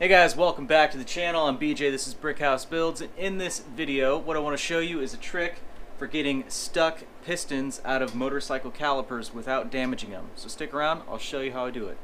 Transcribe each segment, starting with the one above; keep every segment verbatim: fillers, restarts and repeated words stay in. Hey guys, welcome back to the channel. I'm B J, this is Brick House Builds, and in this video what I want to show you is a trick for getting stuck pistons out of motorcycle calipers without damaging them. So stick around, I'll show you how I do it.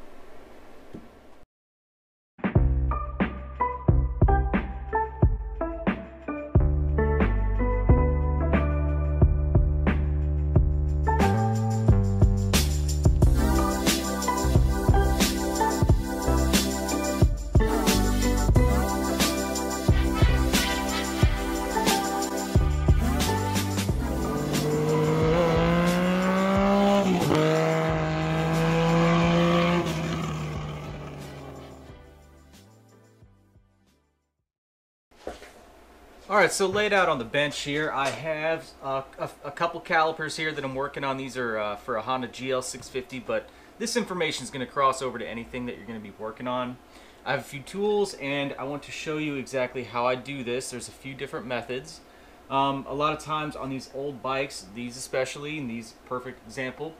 Alright, so laid out on the bench here, I have uh, a, a couple calipers here that I'm working on. These are uh, for a Honda G L six fifty, but this information is going to cross over to anything that you're going to be working on. I have a few tools, and I want to show you exactly how I do this. There's a few different methods. Um, a lot of times on these old bikes, these especially, and these perfect example,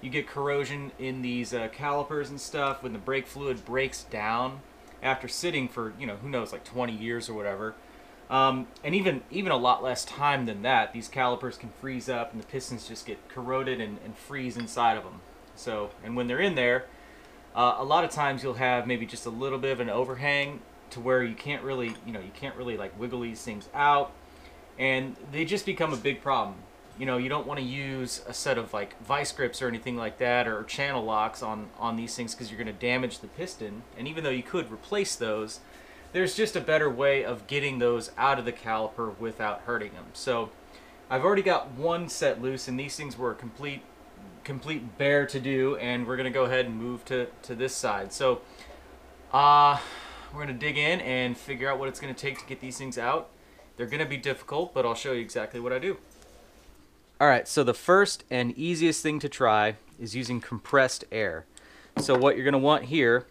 you get corrosion in these uh, calipers and stuff when the brake fluid breaks down after sitting for, you know, who knows, like twenty years or whatever. Um, and even even a lot less time than that, these calipers can freeze up and the pistons just get corroded and, and freeze inside of them. So, and when they're in there, uh, a lot of times you'll have maybe just a little bit of an overhang to where you can't really, you know, you can't really like wiggle these things out, and they just become a big problem. You know, you don't want to use a set of like vice grips or anything like that, or channel locks on on these things, because you're going to damage the piston. And even though you could replace those, there's just a better way of getting those out of the caliper without hurting them. So I've already got one set loose, and these things were a complete complete bear to do, and we're gonna go ahead and move to, to this side. So uh, we're gonna dig in and figure out what it's gonna take to get these things out. They're gonna be difficult, but I'll show you exactly what I do. All right, so the first and easiest thing to try is using compressed air. So what you're gonna want here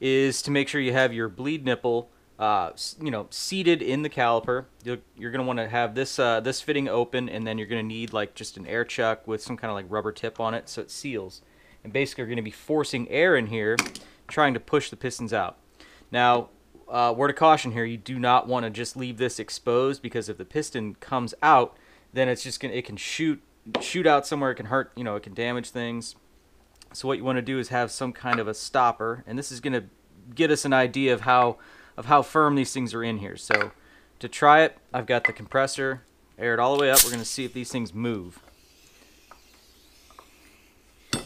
is to make sure you have your bleed nipple, uh, you know, seated in the caliper. You're, you're going to want to have this uh, this fitting open, and then you're going to need like just an air chuck with some kind of like rubber tip on it so it seals. And basically, you're going to be forcing air in here, trying to push the pistons out. Now, uh, word of caution here: you do not want to just leave this exposed, because if the piston comes out, then it's just gonna it can shoot shoot out somewhere. It can hurt, you know, it can damage things. So what you want to do is have some kind of a stopper, and this is going to get us an idea of how of how firm these things are in here. So to try it, I've got the compressor aired all the way up. We're going to see if these things move. You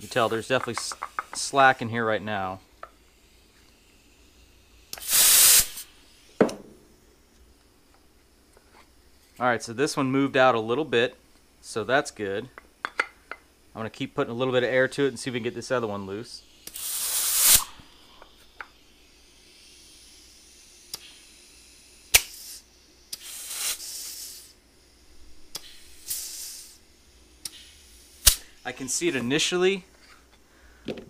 can tell there's definitely slack in here right now. All right, so this one moved out a little bit, so that's good. I'm going to keep putting a little bit of air to it and see if we can get this other one loose. I can see it initially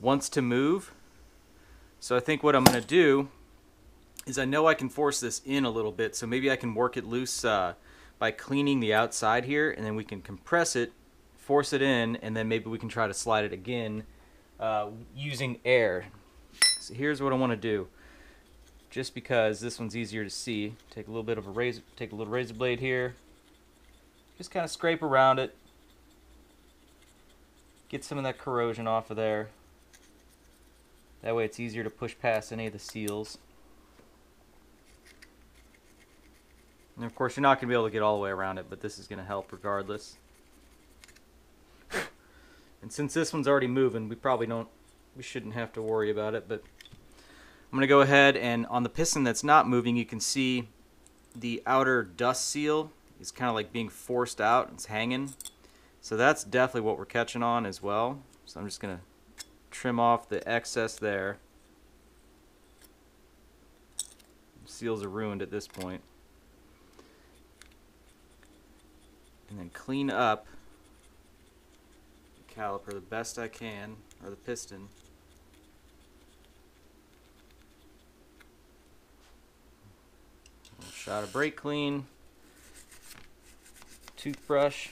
wants to move. So I think what I'm going to do is, I know I can force this in a little bit, so maybe I can work it loose uh, by cleaning the outside here, and then we can compress it, force it in, and then maybe we can try to slide it again uh, using air. So here's what I want to do. Just because this one's easier to see, take a little bit of a razor, take a little razor blade here. Just kind of scrape around it. Get some of that corrosion off of there. That way it's easier to push past any of the seals. And of course you're not going to be able to get all the way around it, but this is going to help regardless. And since this one's already moving, we probably don't, we shouldn't have to worry about it. But I'm going to go ahead, and on the piston that's not moving, you can see the outer dust seal is kind of like being forced out. It's hanging. So that's definitely what we're catching on as well. So I'm just going to trim off the excess there. The seals are ruined at this point. And then clean up caliper the best I can, or the piston. A little shot of brake clean, toothbrush.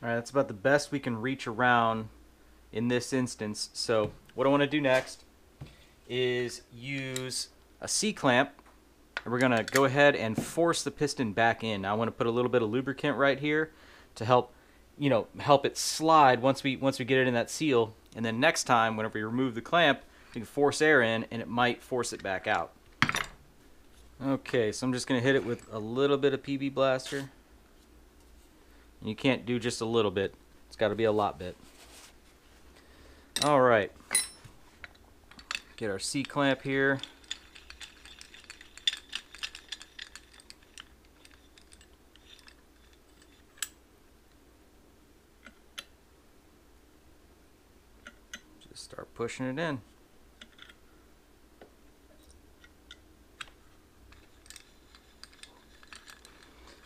All right, that's about the best we can reach around in this instance. So what I want to do next is use a C-clamp, and we're going to go ahead and force the piston back in. Now, I want to put a little bit of lubricant right here to help, you know, help it slide once we once we get it in that seal. And then next time, whenever we remove the clamp, we can force air in, and it might force it back out. Okay, so I'm just going to hit it with a little bit of P B Blaster. And you can't do just a little bit. It's got to be a lot bit. All right. Get our C-clamp here. Just start pushing it in.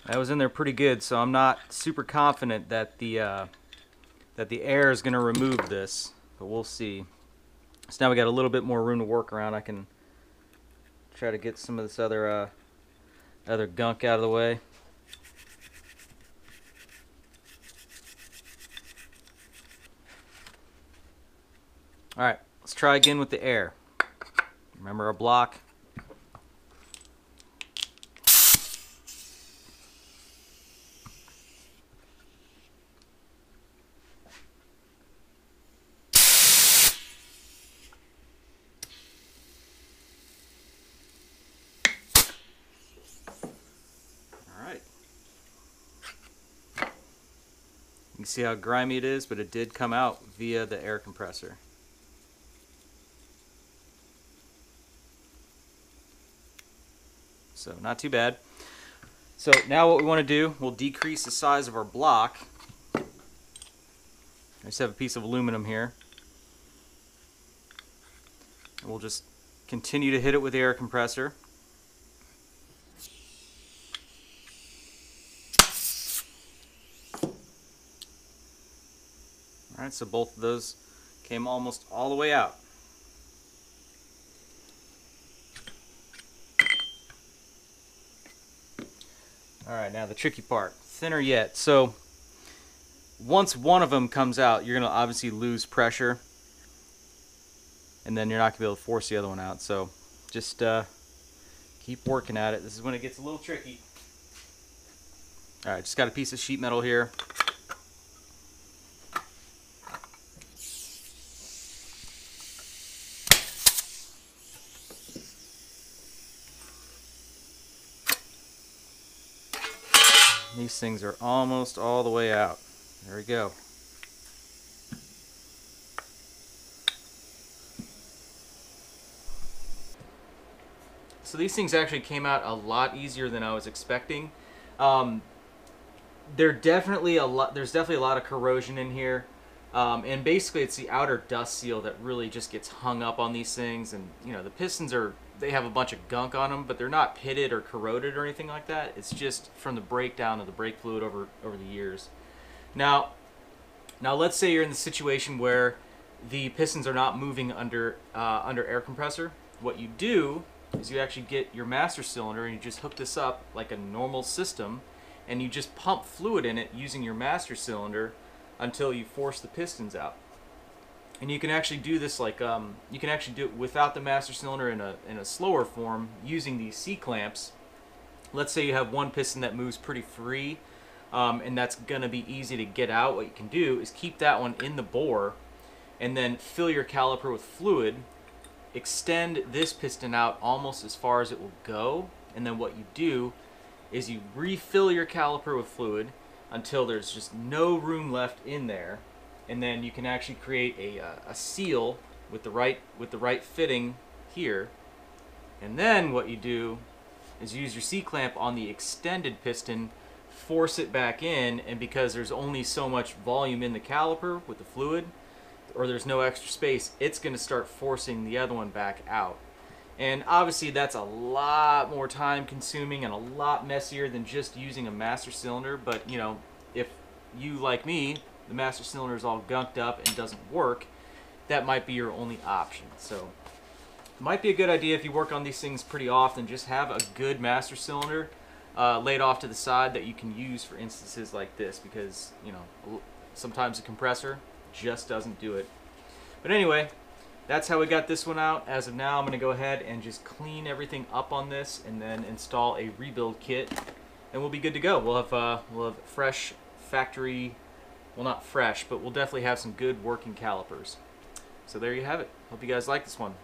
That was in there pretty good, so I'm not super confident that the uh, that the air is going to remove this, but we'll see. So now we got a little bit more room to work around. I can try to get some of this other uh, other gunk out of the way. All right, let's try again with the air. Remember our block. You can see how grimy it is, but it did come out via the air compressor. So not too bad. So now what we want to do, we'll decrease the size of our block. I just have a piece of aluminum here. And we'll just continue to hit it with the air compressor. Alright, so both of those came almost all the way out. Alright, now the tricky part. Thinner yet. So once one of them comes out, you're going to obviously lose pressure. And then you're not going to be able to force the other one out. So just uh, keep working at it. This is when it gets a little tricky. Alright, just got a piece of sheet metal here. These things are almost all the way out. There we go. So these things actually came out a lot easier than I was expecting. Um, they're definitely a lot, there's definitely a lot of corrosion in here. Um, and basically it's the outer dust seal that really just gets hung up on these things. And you know, the pistons are, they have a bunch of gunk on them, but they're not pitted or corroded or anything like that. It's just from the breakdown of the brake fluid over, over the years. Now, now let's say you're in the situation where the pistons are not moving under, uh, under air compressor. What you do is you actually get your master cylinder and you just hook this up like a normal system and you just pump fluid in it using your master cylinder until you force the pistons out. And you can actually do this like, um, you can actually do it without the master cylinder in a, in a slower form using these C-clamps. Let's say you have one piston that moves pretty free, um, and that's gonna be easy to get out. What you can do is keep that one in the bore and then fill your caliper with fluid, extend this piston out almost as far as it will go, and then what you do is you refill your caliper with fluid until there's just no room left in there, and then you can actually create a, uh, a seal with the right with the right fitting here. And then what you do is use your C-clamp on the extended piston, force it back in, and because there's only so much volume in the caliper with the fluid, or there's no extra space, it's going to start forcing the other one back out. And obviously that's a lot more time consuming and a lot messier than just using a master cylinder. But you know, if you, like me, the master cylinder is all gunked up and doesn't work, that might be your only option. So it might be a good idea, if you work on these things pretty often, just have a good master cylinder uh, laid off to the side that you can use for instances like this, because, you know, sometimes a compressor just doesn't do it. But anyway, that's how we got this one out. As of now, I'm going to go ahead and just clean everything up on this and then install a rebuild kit, and we'll be good to go. We'll have, uh, we'll have fresh factory, well, not fresh, but we'll definitely have some good working calipers. So there you have it. Hope you guys like this one.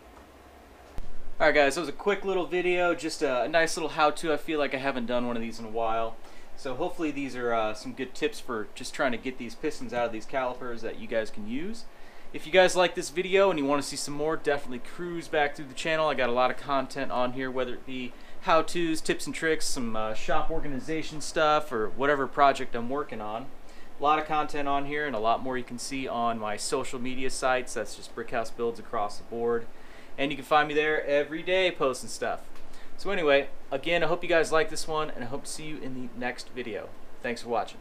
All right, guys, that was a quick little video, just a nice little how-to. I feel like I haven't done one of these in a while. So hopefully these are uh, some good tips for just trying to get these pistons out of these calipers that you guys can use. If you guys like this video and you want to see some more, definitely cruise back through the channel. I got a lot of content on here, whether it be how-tos, tips and tricks, some uh, shop organization stuff, or whatever project I'm working on. A lot of content on here, and a lot more you can see on my social media sites. That's just Brick House Builds across the board. And you can find me there every day posting stuff. So anyway, again, I hope you guys like this one, and I hope to see you in the next video. Thanks for watching.